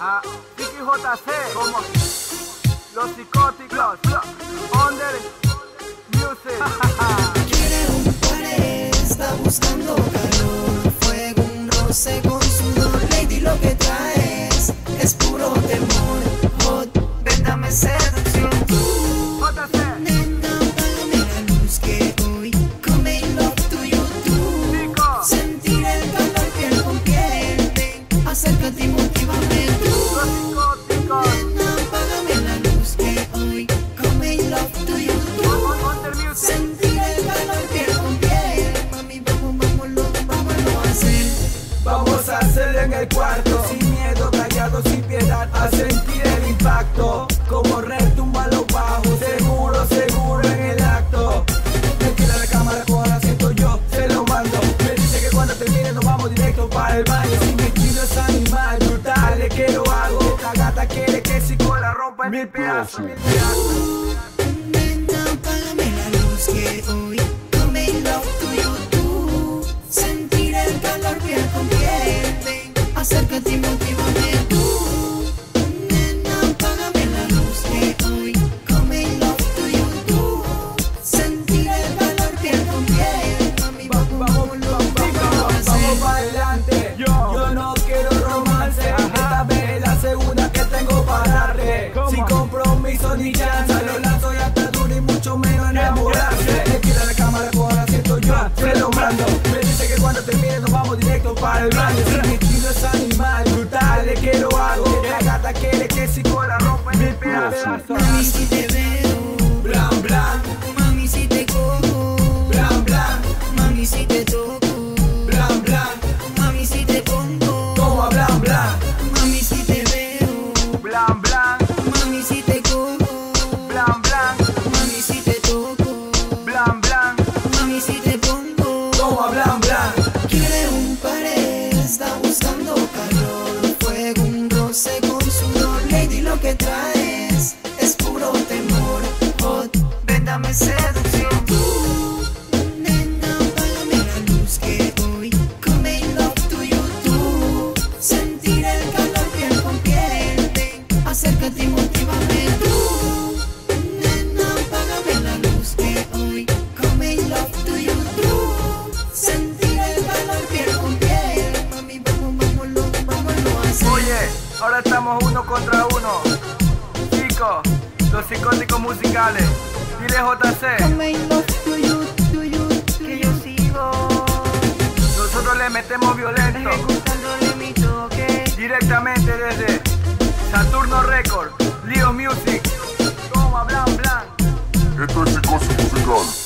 a TKJC como Los Psicóticos, Under Music. Quiere un paré, está buscando calor, fuego, un roce con sudor. Lady, lo que traes es puro temor. Hot, véndame seducción. Tú, nena, dame la luz que hoy come el love tuyo. Tú, Chico, sentir el calor piel con piel. Ven, acércate y motívame. Vamos a hacer en el cuarto, sin miedo, callado, sin piedad, a sentir el impacto, como retumba los bajos, seguro, seguro en el acto. Tranquila la cámara, como la siento yo, te lo mando. Me dice que cuando termine nos vamos directo para el baño. Si mi estilo es animal, brutal, es que lo hago. Esta gata quiere que si con la rompa en mil pedazos, mil pedazos. Nena, apágame la luz que hoy come el love tuyo, tú. Sentir el calor piel con piel, ven, acércate y motívame tú. Nena, apágame la luz que hoy come el love tuyo, tú. Sentir el calor piel con piel, mami, vamos, vamos para adelante. Yo no quiero romance, esta vez es la segunda que tengo para darle. Sin compromiso ni chance, lo lanzo y hasta duro y mucho menos enamorarse. Le quita la cámara, ahora siento yo, te lo mando. Me dice que cuando termine nos vamos directo para el baño. Si mi estilo es animal, brutal, es que lo hago. La gata quiere que si con la ropa en mi pedazo. Mami, si te veo, blan, blan. Mami, si te cojo, blan, blan. Mami, si te toco, blan, blan. Mami, si te pongo, toma, blan, blan. Mami, si te veo, blan, blan. Mami, si te cojo, blan, blan. Mami, si te toco, blan, blan. Mami, si te pongo, toma, blan, blan. Quiere un paré, está buscando calor, fuego, un roce con sudor. Lady, lo que traes es puro temor. Hot, ven, dame seducción. Tú, nena, apágame la luz que hoy come el love tuyo, tú. Sentir el calor piel con piel, ven, acércate y motívame tú. Nena, apágame la luz que hoy come el love tuyo, tú. Sentir el calor piel con piel, mami, vámonos a hacer. Oye, ahora estamos uno contra uno. Chicos, los psicóticos musicales. Dile JC. Come el love tuyo, tuyo, que yo sigo. Nosotros le metemos violento, ejecutándole mi toque. Directamente desde Saturno Record, Leo Music. Toma, blan, blan. Esto es Psicosis Musical.